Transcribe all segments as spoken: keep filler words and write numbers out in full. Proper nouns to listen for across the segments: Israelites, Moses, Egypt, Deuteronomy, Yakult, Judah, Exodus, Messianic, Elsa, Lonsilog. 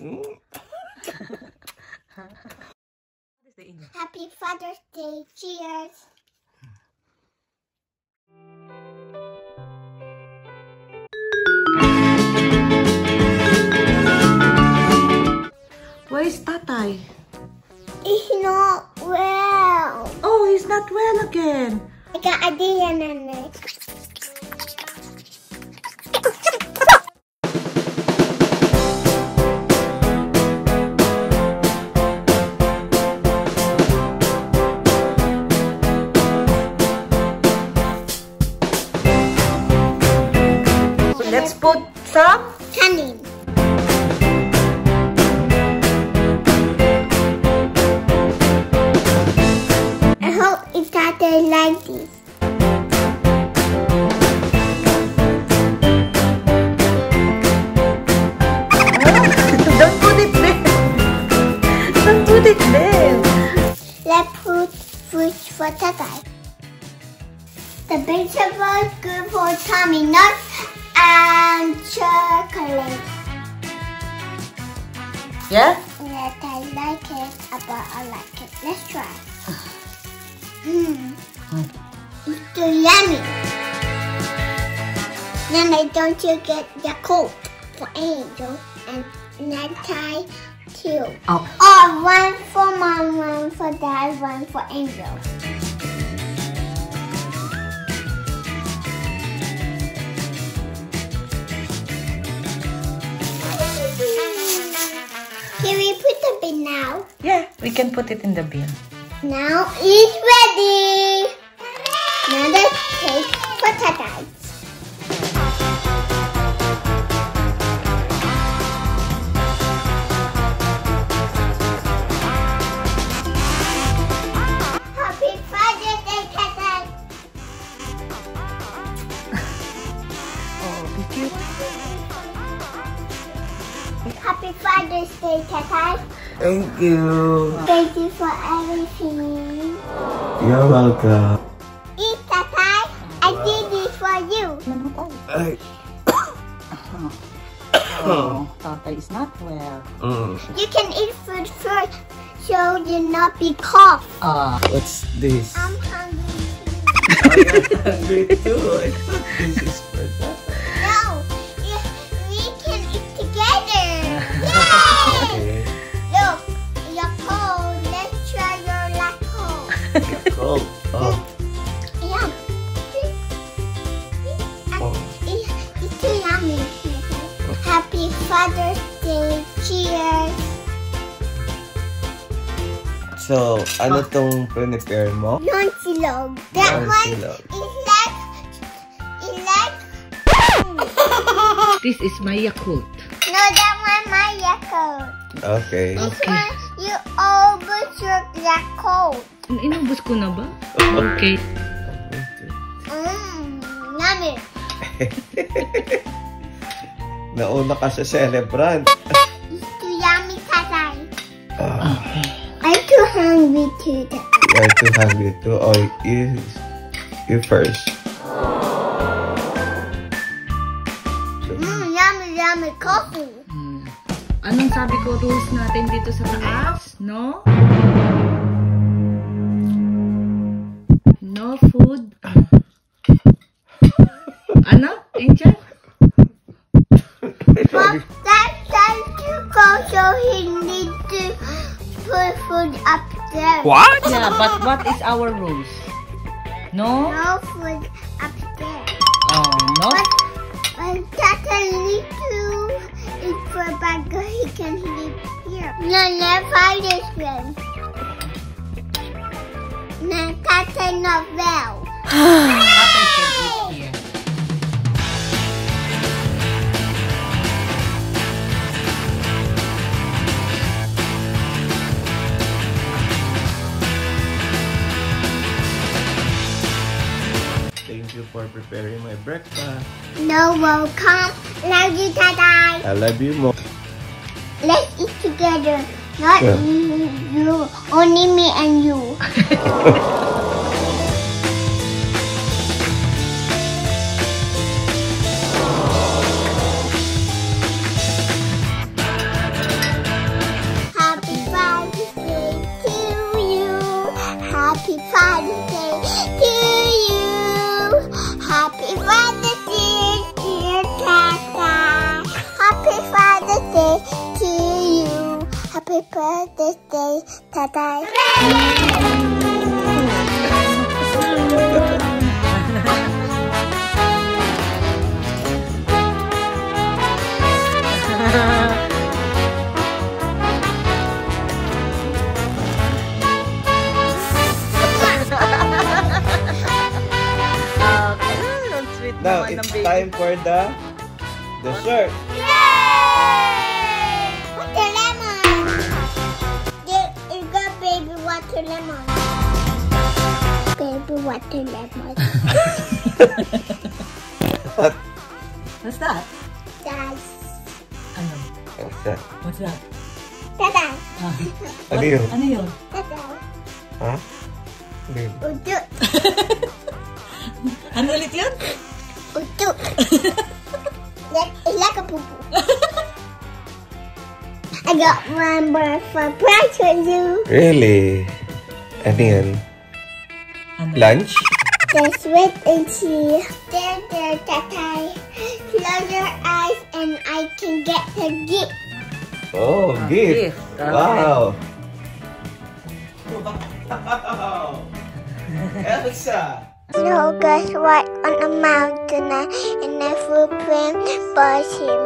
Happy Father's Day. Cheers. Where is Tatay? He's not well. Oh, he's not well again. I got an idea, Nanay. Let's put some canning. I hope it's that they like this. Don't put it there. Don't put it there. Let's put fruit for Tatay. The vegetables good for tummy nuts. And chocolate. Yeah? Yes, I like it, but I like it. Let's try. Mm. Mm. It's too yummy. Nana, don't you get Yakult for Angel and Nattai too? Oh. Oh, one for Mom, one for Dad, one for Angel. Can we put the bin now? Yeah, we can put it in the bin. Now it's ready! Now let's take for Tatay. Happy Father's Day, Tatay! Oh, be cute. Happy Father's Day, Tatay. Thank you. Thank you for everything. You're welcome. Eat, Tatay. I did this for you. Hey. Oh, Tatay is not well. Mm. You can eat food first so you'll not be cough. Ah, uh, what's this? I'm hungry. I'm hungry too. I thought this is for Tatay. Yay! Look, Yakult. Let's try your Yakult. Yakult. Oh. Yum. It's, it's too yummy. Happy Father's Day. Cheers. So, ano tong prepare mo? Lonsilog. That one is like, is like. This is my Yakult. No, that one my Yakult. Okay. This okay. One, you almost your Yakult. Inubos ko na ba? Okay. Mmm, yummy. Nauna ka sa celebrant. It's too yummy, Tatay. Uh, okay. I'm too hungry too. I'm too hungry too. Oh, you, you first. Yummy coffee. Hmm. Anong sabi ko rules natin dito sa class? No? No food. Ano? Angel? Mom, that time to go so he need to put food up there. What? Yeah, but what is our rules? No? No food up there. Oh, no? But And Tatay need to eat for a bag so he can sleep here. No, let's find this one. No, Tatay not well. Tatay can eat here. For preparing my breakfast. No, welcome. Love you, Tatay. I love you more. Let's eat together. Not yeah. you, you, only me and you. birthday to you. Happy birthday, Tata. Now it's time for the dessert. Yay! Watermelon. There is the baby watermelon. Baby watermelon. What? What's that? That's. Ano? What's that? What's that? Tata. Ah. Ano yun? Ano yun? Tata. Huh? Uduk. Ano ulit yun? Uduk. It's like a poo-poo. I got one more surprise for you. Really? Again? Lunch? The sweet and tea. Then the tatay. Close your eyes and I can get the gift. Oh, oh gift. gift. Wow. Wow. Elsa. So guys, right on a mountain and I flew praying for him.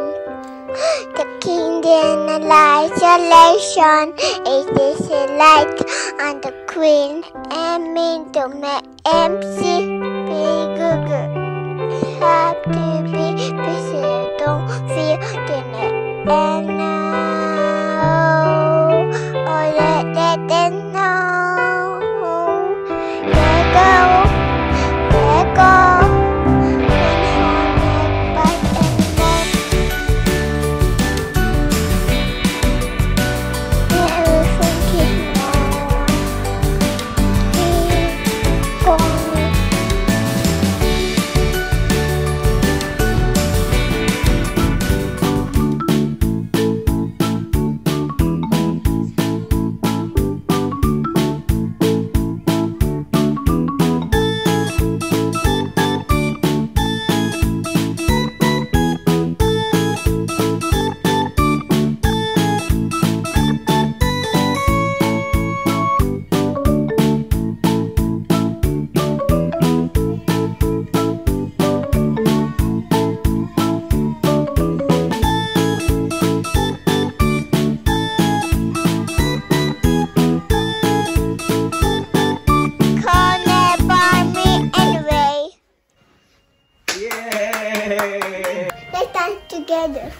The kingdom and isolation is this light on the queen and me to make M C be good. Have to be busy, don't feel dinner and now all that let them know. Let go. Together.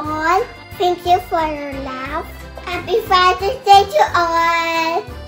All. Thank you for your love. Happy Father's Day to all.